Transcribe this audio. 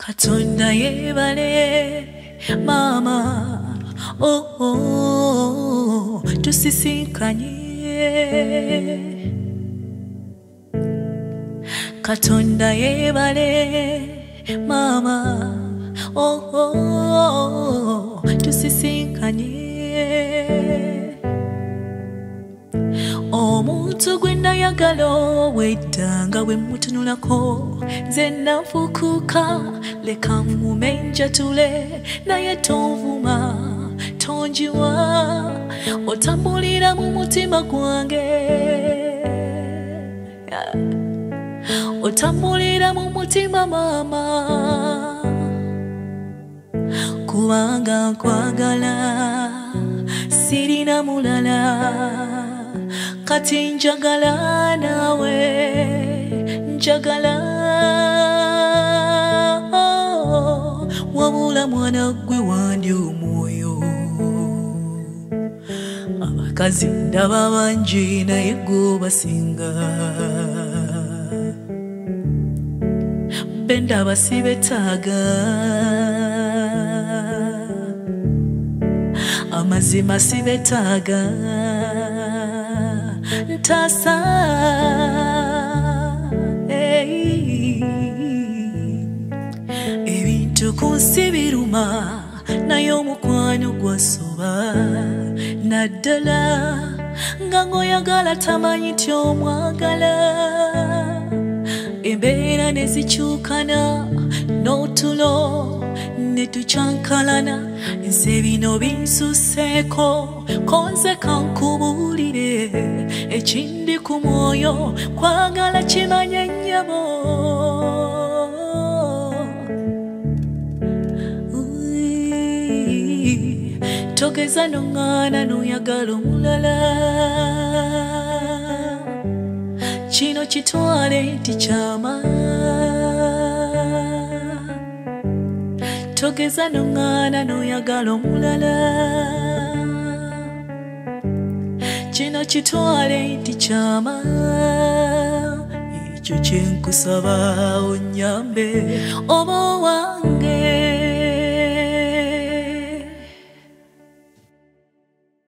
Katonda yebale mama oh tusisinkanye Katonda yebale mama oh tusisinkanye Omuntu gwenda yagalo wetanga we mutunulako Zena fukuka leka mumenja tule na yetovuma tonjiwa otambulira mu mutima gwange otambulira mu mutima mama kubanga kwagala sirina mulala kati njagala nawe njagala Wamula mwana gwe wandi omwoyo Abakazi ndaba bangi naye gwe basinga Benda basibetaaga Amazima sibetaaga Ntasa Kusibiruma na yomu kwanu gwa soba Nadala Ngango ya gala tamanyi tyo mwagala Ebera nezichukana Notulo Netuchankalana Nsebino binsuseko Konze kankubulire Echindi kumoyo Kwagala chimanyenyabo Togeza nongana nuyagalo mulala Chino chitwale tichama Togeza nongana nuyagalo mulala Chino chitwale tichama Icho chenkusaba onyambe obo wange